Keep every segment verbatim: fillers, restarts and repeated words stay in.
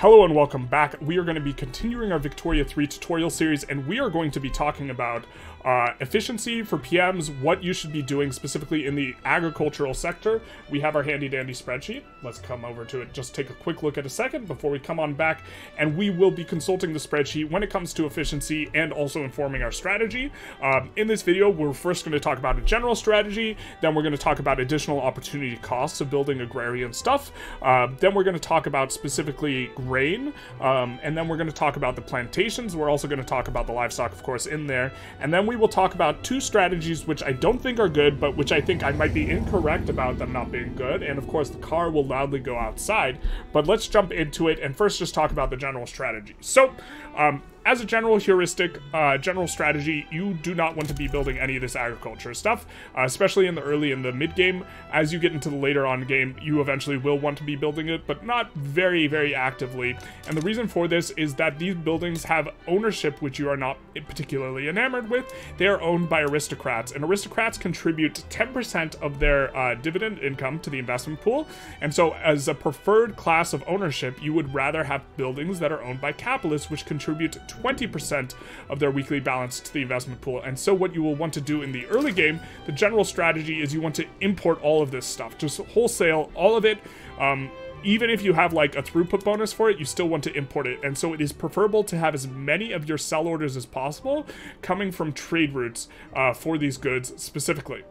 Hello and welcome back. We are going to be continuing our Victoria three tutorial series, and we are going to be talking about uh, efficiency for P Ms, what you should be doing specifically in the agricultural sector. We have our handy dandy spreadsheet. Let's come over to it, just take a quick look at a second before we come on back, and we will be consulting the spreadsheet when it comes to efficiency and also informing our strategy. Um, in this video, we're first going to talk about a general strategy, then we're going to talk about additional opportunity costs of building agrarian stuff, uh, then we're going to talk about specifically grain, um, and then we're going to talk about the plantations. We're also going to talk about the livestock, of course, in there, and then we will talk about two strategies which I don't think are good, but which I think I might be incorrect about them not being good. And of course the car will loudly go outside, but let's jump into it and first just talk about the general strategy. So um as a general heuristic, uh, general strategy, you do not want to be building any of this agriculture stuff, uh, especially in the early and the mid game. As you get into the later on game, you eventually will want to be building it, but not very, very actively. And the reason for this is that these buildings have ownership, which you are not particularly enamored with. They are owned by aristocrats, and aristocrats contribute ten percent of their uh, dividend income to the investment pool. And so as a preferred class of ownership, you would rather have buildings that are owned by capitalists, which contribute twenty percent of their weekly balance to the investment pool. And so what you will want to do in the early game, the general strategy is you want to import all of this stuff, just wholesale all of it. Um, even if you have like a throughput bonus for it, you still want to import it. And so it is preferable to have as many of your sell orders as possible coming from trade routes uh, for these goods specifically.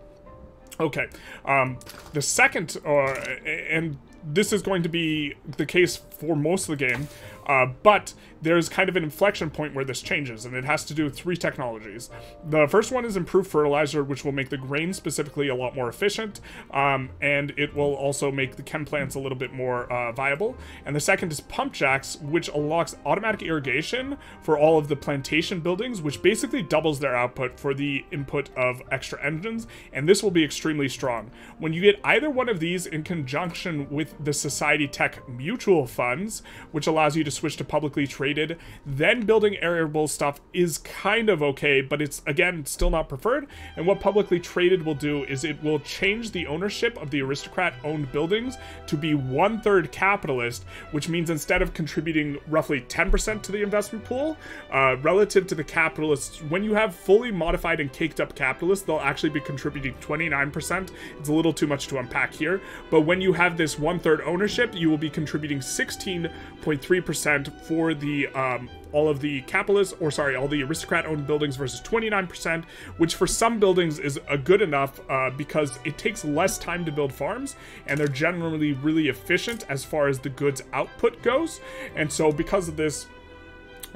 Okay, um, the second, or uh, and this is going to be the case for most of the game, uh, but there's kind of an inflection point where this changes, and it has to do with three technologies. The first one is improved fertilizer, which will make the grain specifically a lot more efficient, um, and it will also make the chem plants a little bit more uh, viable. And the second is pump jacks, which unlocks automatic irrigation for all of the plantation buildings, which basically doubles their output for the input of extra engines, and this will be extremely strong. When you get either one of these in conjunction with the Society Tech Mutual Funds, which allows you to switch to publicly traded, then building arable stuff is kind of okay, but it's, again, still not preferred. And what publicly traded will do is it will change the ownership of the aristocrat-owned buildings to be one-third capitalist, which means instead of contributing roughly ten percent to the investment pool, uh, relative to the capitalists, when you have fully modified and caked-up capitalists, they'll actually be contributing twenty-nine percent. It's a little too much to unpack here, but when you have this one third ownership, you will be contributing sixteen point three percent for the um all of the capitalist, or sorry, all the aristocrat-owned buildings versus twenty-nine percent, which for some buildings is a good enough uh, because it takes less time to build farms, and they're generally really efficient as far as the goods output goes. And so because of this,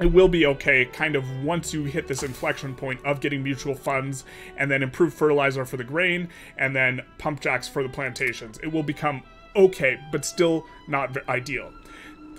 it will be okay kind of once you hit this inflection point of getting mutual funds and then improved fertilizer for the grain and then pump jacks for the plantations. It will become okay, but still not ideal.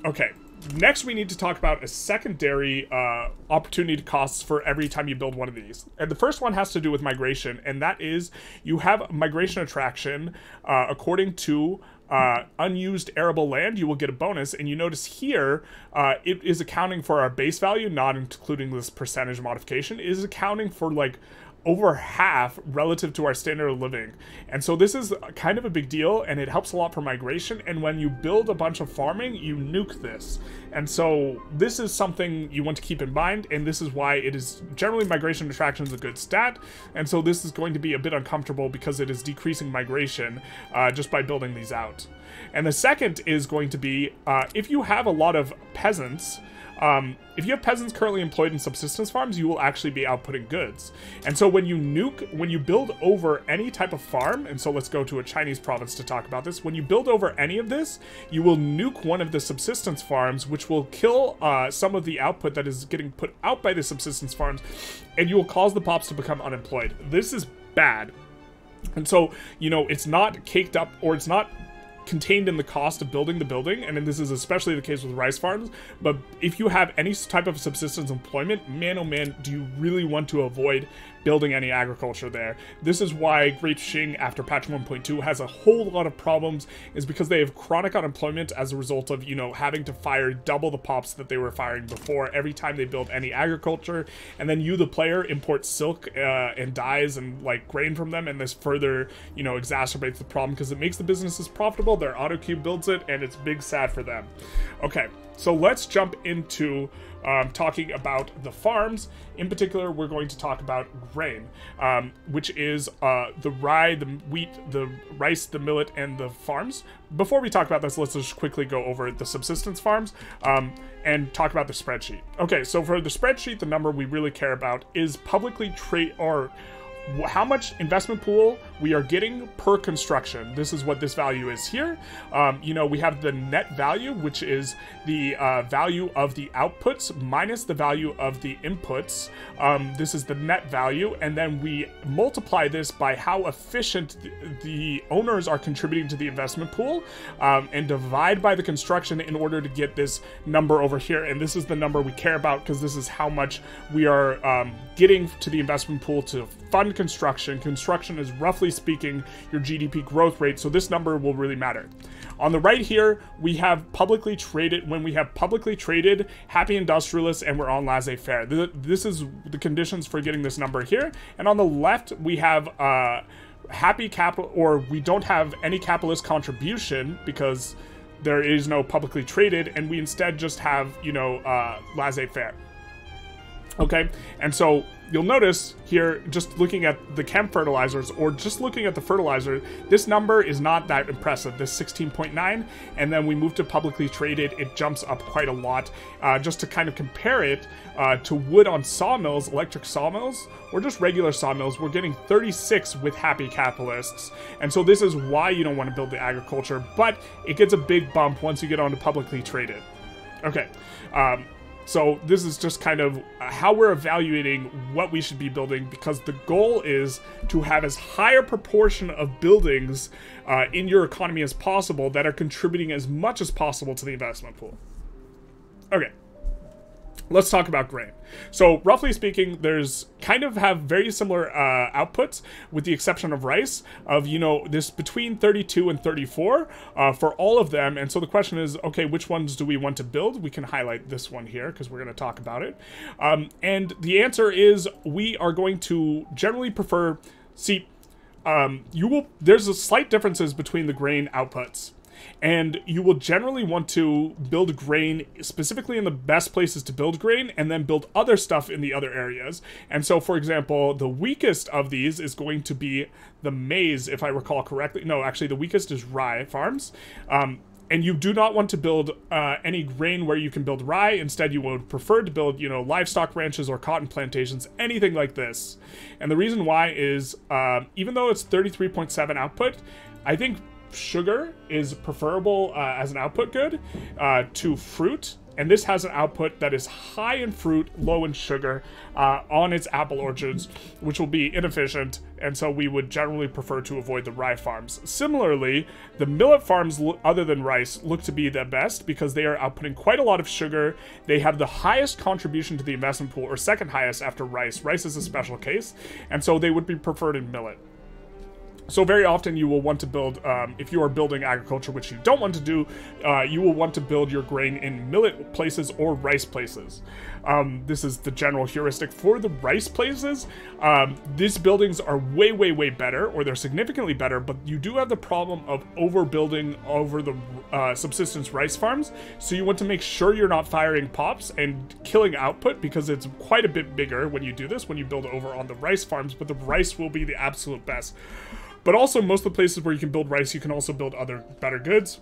Okay, next we need to talk about a secondary uh, opportunity costs for every time you build one of these. And the first one has to do with migration, and that is you have migration attraction uh, according to Uh, unused arable land. You will get a bonus, and you notice here uh, it is accounting for our base value, not including this percentage modification. It is accounting for like over half relative to our standard of living, and so this is kind of a big deal, and it helps a lot for migration. And when you build a bunch of farming, you nuke this, and so this is something you want to keep in mind, and this is why it is generally migration attraction is a good stat. And so this is going to be a bit uncomfortable because it is decreasing migration uh, just by building these out. And the second is going to be uh, if you have a lot of peasants, um, if you have peasants currently employed in subsistence farms, you will actually be outputting goods. And so when you nuke, when you build over any type of farm, and so let's go to a Chinese province to talk about this, when you build over any of this, you will nuke one of the subsistence farms, which will kill uh, some of the output that is getting put out by the subsistence farms, and you will cause the pops to become unemployed. This is bad. And so, you know, it's not caked up, or it's not contained in the cost of building the building, and this is especially the case with rice farms, but if you have any type of subsistence employment, man oh man, do you really want to avoid building any agriculture there. This is why Great Shing after patch one point two has a whole lot of problems, is because they have chronic unemployment as a result of, you know, having to fire double the pops that they were firing before every time they build any agriculture, and then you, the player, import silk uh, and dyes and like grain from them, and this further, you know, exacerbates the problem because it makes the businesses profitable, their auto queue builds it, and it's big sad for them. Okay, so let's jump into um, talking about the farms. In particular, we're going to talk about grain, um, which is uh, the rye, the wheat, the rice, the millet, and the farms. Before we talk about this, let's just quickly go over the subsistence farms um, and talk about the spreadsheet. Okay, so for the spreadsheet, the number we really care about is publicly traded, or how much investment pool we are getting per construction. This is what this value is here. Um, you know, we have the net value, which is the uh, value of the outputs minus the value of the inputs. Um, this is the net value. And then we multiply this by how efficient th the owners are contributing to the investment pool, um, and divide by the construction in order to get this number over here. And this is the number we care about because this is how much we are um, getting to the investment pool to fund construction. Construction is roughly speaking your G D P growth rate, so this number will really matter. On the right here, we have publicly traded, when we have publicly traded, happy industrialists, and we're on laissez-faire. This is the conditions for getting this number here. And on the left, we have uh, happy capital, or we don't have any capitalist contribution because there is no publicly traded, and we instead just have, you know, uh, laissez-faire. Okay, and so you'll notice here, just looking at the chem fertilizers, or just looking at the fertilizer, this number is not that impressive, this sixteen point nine, and then we move to publicly traded, it jumps up quite a lot. Uh, just to kind of compare it uh, to wood on sawmills, electric sawmills, or just regular sawmills, we're getting thirty-six with happy capitalists. And so this is why you don't want to build the agriculture, but it gets a big bump once you get onto publicly traded. Okay. Um, So this is just kind of how we're evaluating what we should be building, because the goal is to have as high a proportion of buildings uh, in your economy as possible that are contributing as much as possible to the investment pool. Okay, let's talk about grain. So roughly speaking, there's kind of have very similar uh, outputs, with the exception of rice, of, you know, this between thirty-two and thirty-four uh, for all of them. And so the question is, okay, which ones do we want to build? We can highlight this one here because we're going to talk about it. Um, and the answer is we are going to generally prefer, see, um, you will, there's a slight differences between the grain outputs. And you will generally want to build grain specifically in the best places to build grain, and then build other stuff in the other areas. And so, for example, the weakest of these is going to be the maize, if I recall correctly. No, actually, the weakest is rye farms. Um, and you do not want to build uh, any grain where you can build rye. Instead, you would prefer to build, you know, livestock ranches or cotton plantations, anything like this. And the reason why is, um, even though it's thirty-three point seven output, I think sugar is preferable uh, as an output good uh, to fruit, and this has an output that is high in fruit, low in sugar uh, on its apple orchards, which will be inefficient, and so we would generally prefer to avoid the rye farms. Similarly, the millet farms, other than rice, look to be the best because they are outputting quite a lot of sugar. They have the highest contribution to the investment pool, or second highest after rice. Rice is a special case, and so they would be preferred in millet. So very often you will want to build, um, if you are building agriculture, which you don't want to do, uh, you will want to build your grain in millet places or rice places. Um, this is the general heuristic for the rice places. Um, these buildings are way, way, way better, or they're significantly better, but you do have the problem of overbuilding over the uh, subsistence rice farms. So you want to make sure you're not firing pops and killing output, because it's quite a bit bigger when you do this, when you build over on the rice farms, but the rice will be the absolute best. But also, most of the places where you can build rice, you can also build other better goods.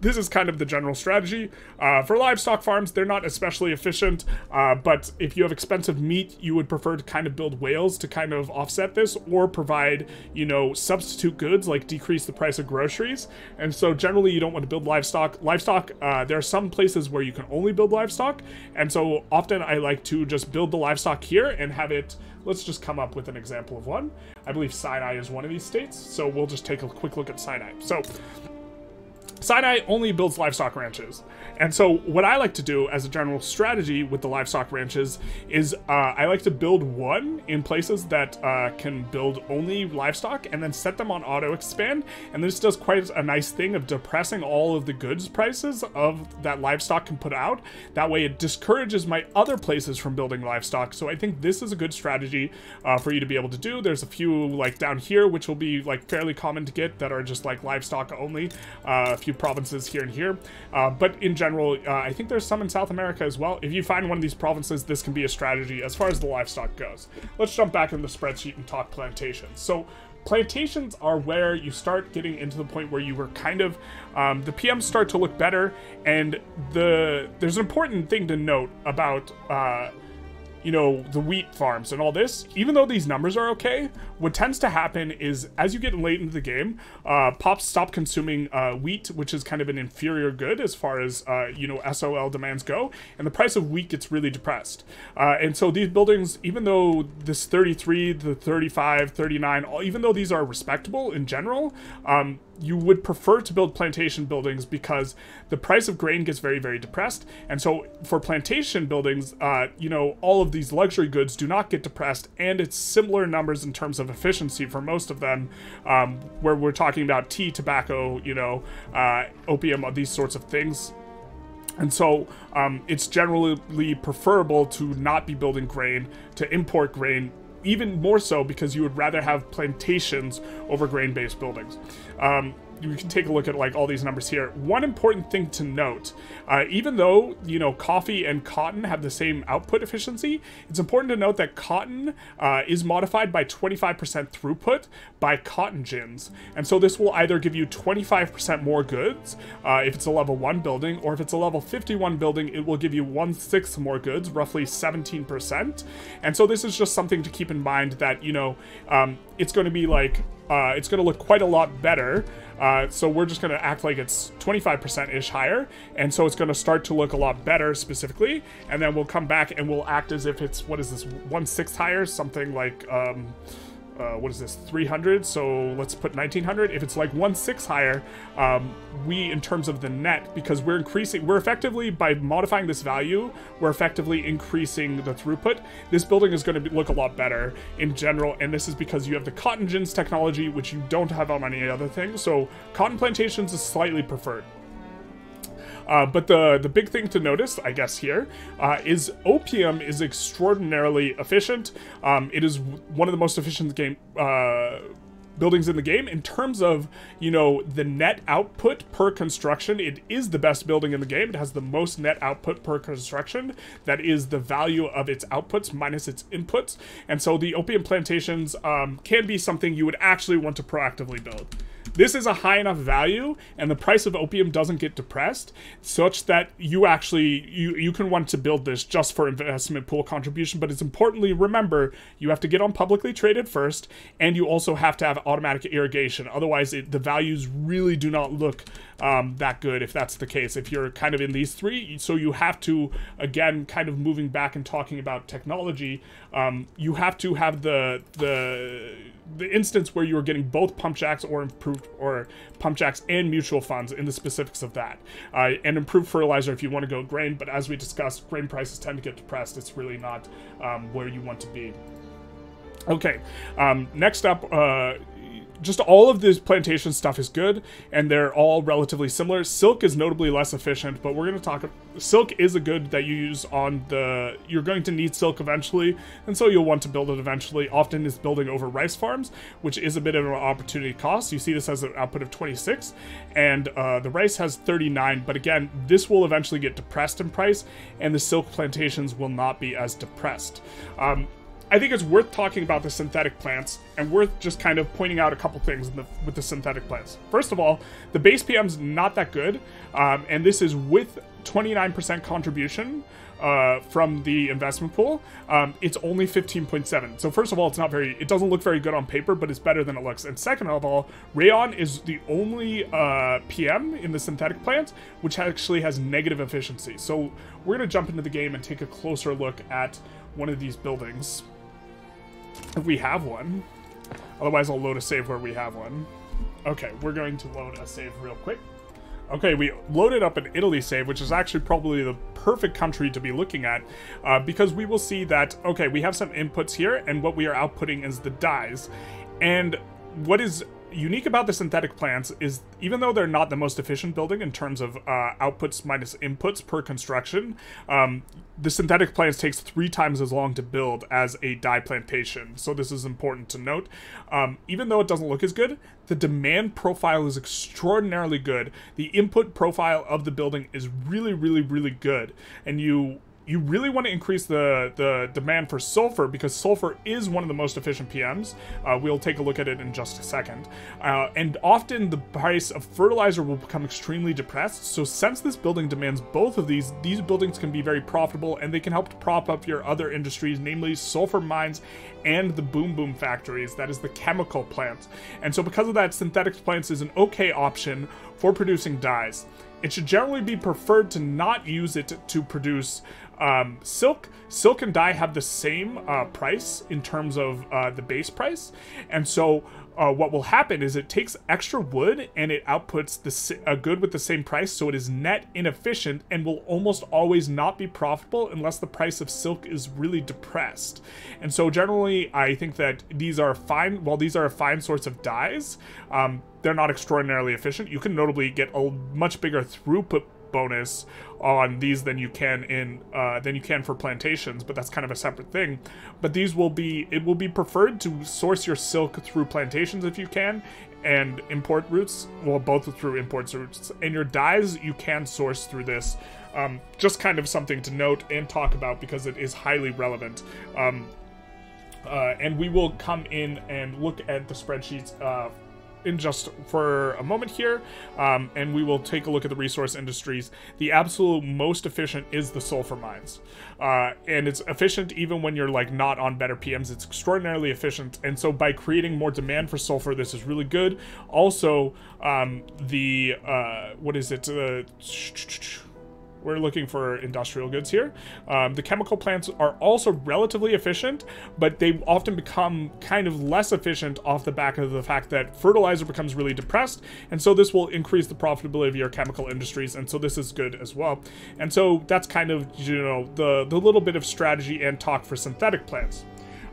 This is kind of the general strategy. Uh, for livestock farms, they're not especially efficient, uh, but if you have expensive meat, you would prefer to kind of build whales to kind of offset this, or provide, you know, substitute goods, like decrease the price of groceries. And so generally, you don't want to build livestock. Livestock, uh, there are some places where you can only build livestock, and so often I like to just build the livestock here and have it. Let's just come up with an example of one. I believe Sinai is one of these states, so we'll just take a quick look at Sinai. So Sinai only builds livestock ranches. And so what I like to do as a general strategy with the livestock ranches is uh, I like to build one in places that uh, can build only livestock and then set them on auto expand. And this does quite a nice thing of depressing all of the goods prices of that livestock can put out. That way it discourages my other places from building livestock. So I think this is a good strategy uh, for you to be able to do. There's a few like down here, which will be like fairly common to get that are just like livestock only, uh, a few provinces here and here. Uh, but in general, uh, I think there's some in South America as well. If you find one of these provinces, this can be a strategy as far as the livestock goes. Let's jump back in the spreadsheet and talk plantations. So plantations are where you start getting into the point where you were kind of, um, the P Ms start to look better. And the there's an important thing to note about uh, you know, the wheat farms and all this. Even though these numbers are okay, what tends to happen is as you get late into the game, uh, pops stop consuming uh, wheat, which is kind of an inferior good as far as, uh, you know, S O L demands go, and the price of wheat gets really depressed. Uh, and so these buildings, even though this thirty-three, the thirty-five, thirty-nine, all, even though these are respectable in general, um, you would prefer to build plantation buildings because the price of grain gets very, very depressed. And so for plantation buildings, uh, you know, all of these luxury goods do not get depressed, and it's similar numbers in terms of efficiency for most of them, um, where we're talking about tea, tobacco, you know, uh, opium, these sorts of things. And so um, it's generally preferable to not be building grain, to import grain, even more so because you would rather have plantations over grain-based buildings. Um, you can take a look at like all these numbers here. One important thing to note, uh, even though, you know, coffee and cotton have the same output efficiency, it's important to note that cotton uh, is modified by twenty-five percent throughput by cotton gins. And so this will either give you twenty-five percent more goods uh, if it's a level one building, or if it's a level fifty-one building, it will give you one-sixth more goods, roughly seventeen percent. And so this is just something to keep in mind that, you know, um, it's going to be like, Uh, it's going to look quite a lot better, uh, so we're just going to act like it's twenty-five percent-ish higher, and so it's going to start to look a lot better specifically, and then we'll come back and we'll act as if it's, what is this, one-sixth higher, something like, um, uh, what is this, three hundred, so let's put nineteen hundred. If it's like one-sixth higher, um, we, in terms of the net, because we're increasing, we're effectively, by modifying this value, we're effectively increasing the throughput. This building is going to look a lot better in general, and this is because you have the cotton gins technology, which you don't have on any other thing, so cotton plantations is slightly preferred. Uh, but the, the big thing to notice, I guess, here, uh, is opium is extraordinarily efficient. Um, it is one of the most efficient game... Uh, buildings in the game in terms of, you know, the net output per construction. It is the best building in the game. It has the most net output per construction. That is the value of its outputs minus its inputs. And so the opium plantations um, can be something you would actually want to proactively build. This is a high enough value, and the price of opium doesn't get depressed, such that you actually, you, you can want to build this just for investment pool contribution, but it's importantly, remember, you have to get on publicly traded first, and you also have to have automatic irrigation. Otherwise, it, the values really do not look um, that good if that's the case, if you're kind of in these three. So you have to, again, kind of moving back and talking about technology, um, you have to have the, the, the instance where you're getting both pump jacks or improved or pump jacks and mutual funds in the specifics of that, uh, and improved fertilizer if you want to go grain, but as we discussed, grain prices tend to get depressed. It's really not um, where you want to be. Okay, um, next up, uh, just all of this plantation stuff is good, and they're all relatively similar. Silk is notably less efficient, but we're going to talk. Silk is a good that you use on the. You're going to need silk eventually, and so you'll want to build it eventually. Often it's building over rice farms, which is a bit of an opportunity cost. You see this has an output of twenty-six, and uh, the rice has thirty-nine, but again, this will eventually get depressed in price, and the silk plantations will not be as depressed. Um, I think it's worth talking about the synthetic plants and worth just kind of pointing out a couple things in the, with the synthetic plants. First of all, the base P M's not that good, um, and this is with twenty-nine percent contribution uh, from the investment pool. Um, it's only fifteen point seven. So first of all, it's not very, it doesn't look very good on paper, but it's better than it looks. And second of all, rayon is the only uh, P M in the synthetic plant which actually has negative efficiency. So we're going to jump into the game and take a closer look at one of these buildings. If we have one. Otherwise I'll load a save where we have one. Okay, we're going to load a save real quick. Okay, we loaded up an Italy save, which is actually probably the perfect country to be looking at, uh, because we will see that, okay, we have some inputs here, and what we are outputting is the dyes. And what is unique about the synthetic plants is, even though they're not the most efficient building in terms of uh, outputs minus inputs per construction, um, the synthetic plants takes three times as long to build as a dye plantation. So this is important to note. Um, even though it doesn't look as good, the demand profile is extraordinarily good. The input profile of the building is really, really, really good. And you... You really want to increase the, the demand for sulfur, because sulfur is one of the most efficient P Ms. Uh, we'll take a look at it in just a second. Uh, and often the price of fertilizer will become extremely depressed. So since this building demands both of these, these buildings can be very profitable, and they can help to prop up your other industries, namely sulfur mines and the boom boom factories. That is the chemical plants. And so because of that, synthetic plants is an okay option for producing dyes. It should generally be preferred to not use it to produce um, silk. Silk and dye have the same uh, price in terms of uh, the base price. And so uh, what will happen is it takes extra wood and it outputs the, a good with the same price. So it is net inefficient and will almost always not be profitable unless the price of silk is really depressed. And so generally, I think that these are fine, while these are a fine source of dyes, um, they're not extraordinarily efficient. You can notably get a much bigger throughput bonus on these than you can in uh, than you can for plantations, but that's kind of a separate thing. But these will be it will be preferred to source your silk through plantations if you can, and import routes, well, both through import routes, and your dyes you can source through this. Um, just kind of something to note and talk about because it is highly relevant. Um, uh, and we will come in and look at the spreadsheets Uh, in just for a moment here, um, and we will take a look at the resource industries. The absolute most efficient is the sulfur mines, uh, and it's efficient even when you're like not on better P Ms. It's extraordinarily efficient, and so by creating more demand for sulfur, this is really good. Also, um, the uh, what is it? Uh, We're looking for industrial goods here. Um, the chemical plants are also relatively efficient, but they often become kind of less efficient off the back of the fact that fertilizer becomes really depressed. And so this will increase the profitability of your chemical industries. And so this is good as well. And so that's kind of, you know, the, the little bit of strategy and talk for synthetic plants.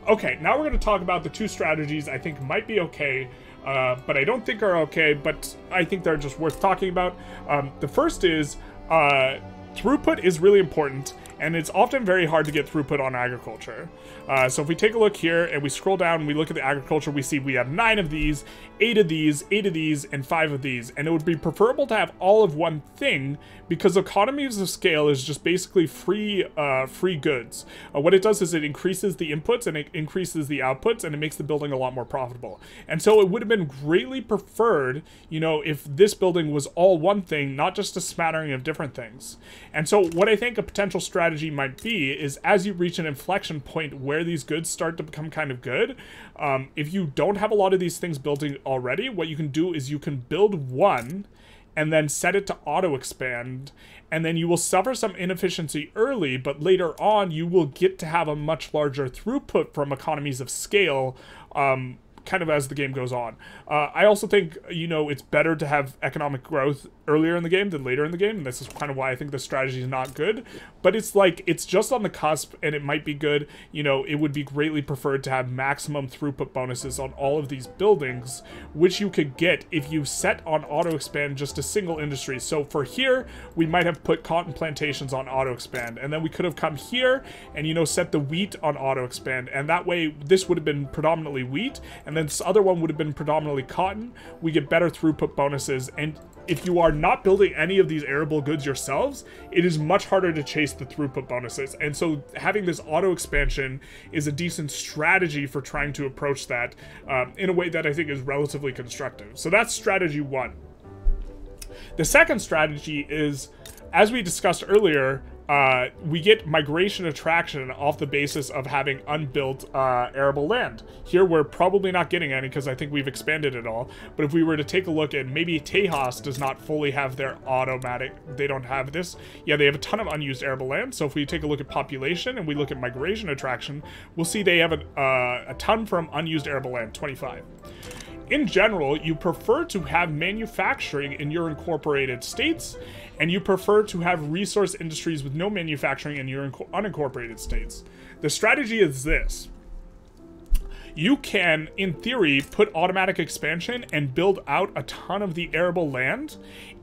Okay, now we're going to talk about the two strategies I think might be okay, uh, but I don't think are okay, but I think they're just worth talking about. Um, the first is... Uh, Throughput is really important, and it's often very hard to get throughput on agriculture. Uh, so if we take a look here and we scroll down and we look at the agriculture, we see we have nine of these, eight of these, eight of these, and five of these. And it would be preferable to have all of one thing, because economies of scale is just basically free uh, free goods. Uh, what it does is it increases the inputs and it increases the outputs, and it makes the building a lot more profitable. And so it would have been greatly preferred, you know, if this building was all one thing, not just a smattering of different things. And so what I think a potential strategy strategy might be is, as you reach an inflection point where these goods start to become kind of good, um, if you don't have a lot of these things building already, what you can do is you can build one and then set it to auto expand, and then you will suffer some inefficiency early, but later on you will get to have a much larger throughput from economies of scale, um, kind of as the game goes on. Uh, I also think, you know, it's better to have economic growth earlier in the game than later in the game, and this is kind of why I think the strategy is not good. But it's like, it's just on the cusp, and it might be good. You know, it would be greatly preferred to have maximum throughput bonuses on all of these buildings, which you could get if you set on auto-expand just a single industry. So for here, we might have put cotton plantations on auto-expand, and then we could have come here and, you know, set the wheat on auto-expand, and that way this would have been predominantly wheat, and And then this other one would have been predominantly cotton. We get better throughput bonuses, and if you are not building any of these arable goods yourselves, it is much harder to chase the throughput bonuses. And so having this auto expansion is a decent strategy for trying to approach that um, in a way that I think is relatively constructive. So that's strategy one. The second strategy is, as we discussed earlier, Uh, we get migration attraction off the basis of having unbuilt uh, arable land. Here we're probably not getting any because I think we've expanded it all, but if we were to take a look at, maybe Tejas does not fully have their automatic, they don't have this. Yeah, they have a ton of unused arable land, so if we take a look at population and we look at migration attraction, we'll see they have a, uh, a ton from unused arable land, twenty-five. in general, you prefer to have manufacturing in your incorporated states, and you prefer to have resource industries with no manufacturing in your unincorporated states. The strategy is this. You can, in theory, put automatic expansion and build out a ton of the arable land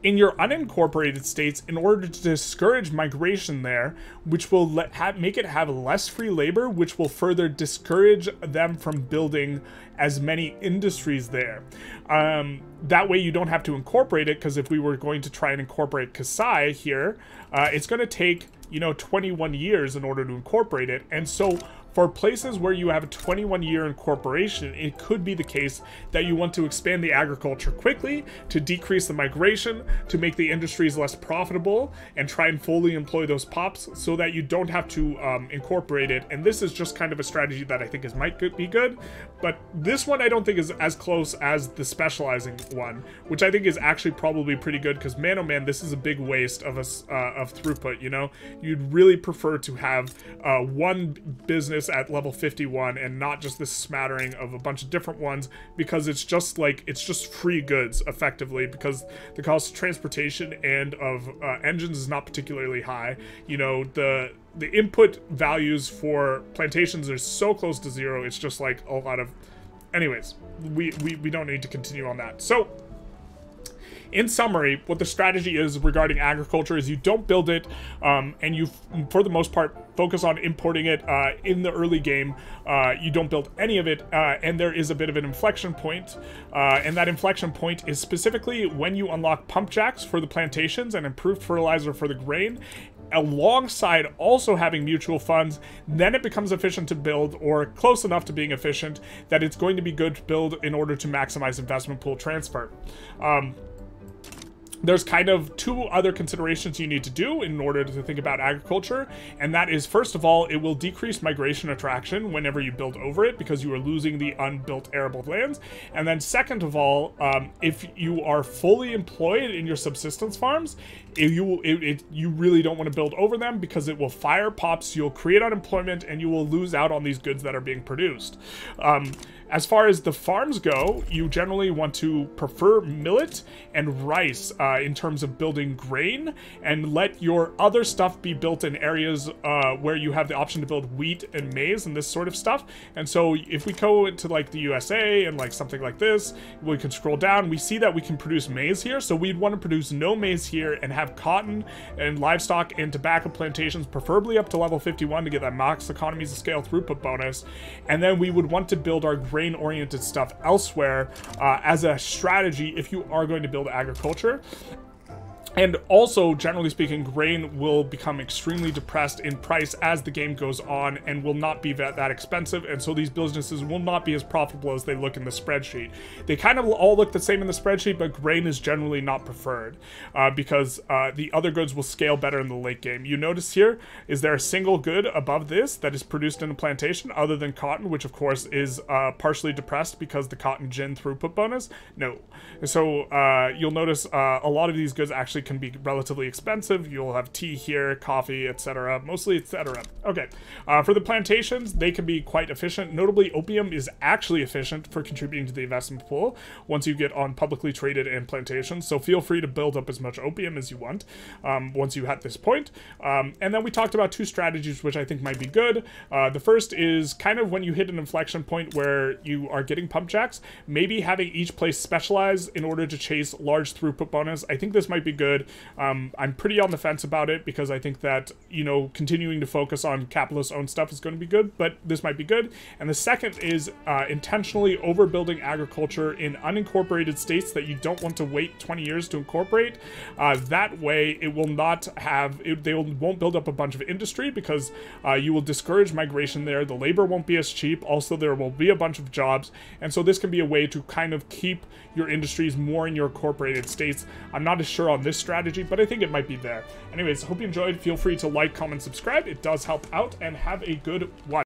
in your unincorporated states in order to discourage migration there, which will let, have, make it have less free labor, which will further discourage them from building as many industries there. Um, that way you don't have to incorporate it, because if we were going to try and incorporate Kasai here, uh, it's going to take, you know, twenty-one years in order to incorporate it. And so for places where you have a twenty-one year incorporation, it could be the case that you want to expand the agriculture quickly to decrease the migration, to make the industries less profitable, and try and fully employ those pops so that you don't have to um, incorporate it. And this is just kind of a strategy that I think is might be good, but this one I don't think is as close as the specializing one, which I think is actually probably pretty good, because man oh man, this is a big waste of, a, uh, of throughput, you know? You'd really prefer to have uh, one business at level fifty-one and not just this smattering of a bunch of different ones, because it's just like it's just free goods effectively, because the cost of transportation and of uh, engines is not particularly high. You know, the the input values for plantations are so close to zero, it's just like a lot of anyways we we, we don't need to continue on that. So in summary, what the strategy is regarding agriculture is you don't build it, um, and you, for the most part, focus on importing it uh, in the early game. Uh, you don't build any of it, uh, and there is a bit of an inflection point, uh, and that inflection point is specifically when you unlock pump jacks for the plantations and improved fertilizer for the grain, alongside also having mutual funds. Then it becomes efficient to build, or close enough to being efficient that it's going to be good to build in order to maximize investment pool transfer. Um, There's kind of two other considerations you need to do in order to think about agriculture, and that is, first of all, it will decrease migration attraction whenever you build over it, because you are losing the unbuilt arable lands. And then second of all, um, if you are fully employed in your subsistence farms, if you, it, it, you really don't want to build over them, because it will fire pops, you'll create unemployment, and you will lose out on these goods that are being produced. Um, as far as the farms go, you generally want to prefer millet and rice uh, in terms of building grain, and let your other stuff be built in areas uh, where you have the option to build wheat and maize and this sort of stuff. And so if we go into like the U S A and like something like this, we can scroll down, we see that we can produce maize here, so we'd want to produce no maize here and have cotton and livestock and tobacco plantations, preferably up to level fifty-one to get that max economies of scale throughput bonus. And then we would want to build our grain oriented stuff elsewhere uh, as a strategy if you are going to build agriculture. And also, generally speaking, grain will become extremely depressed in price as the game goes on and will not be that, that expensive, and so these businesses will not be as profitable as they look in the spreadsheet. They kind of all look the same in the spreadsheet, but grain is generally not preferred uh, because uh, the other goods will scale better in the late game. You notice here, is there a single good above this that is produced in a plantation other than cotton, which of course is uh, partially depressed because the cotton gin throughput bonus? No. So uh, you'll notice uh, a lot of these goods actually can be relatively expensive. You'll have tea here, coffee, etc., mostly etc. Okay, uh, for the plantations, they can be quite efficient. Notably, opium is actually efficient for contributing to the investment pool once you get on publicly traded and plantations, so feel free to build up as much opium as you want um, once you hit this point. Um, and then we talked about two strategies which I think might be good. Uh, the first is kind of when you hit an inflection point where you are getting pump jacks, maybe having each place specialize in order to chase large throughput bonus. I think this might be good. Um, I'm pretty on the fence about it, because I think that, you know, continuing to focus on capitalist-owned stuff is going to be good, but this might be good. And the second is uh, intentionally overbuilding agriculture in unincorporated states that you don't want to wait twenty years to incorporate. Uh, that way, it will not have, it, they will, won't build up a bunch of industry, because uh, you will discourage migration there. The labor won't be as cheap. Also, there will be a bunch of jobs. And so this can be a way to kind of keep your industries more in your incorporated states. I'm not as sure on this strategy, but I think it might be there. Anyways, hope you enjoyed. Feel free to like, comment, subscribe. It does help out, and have a good one.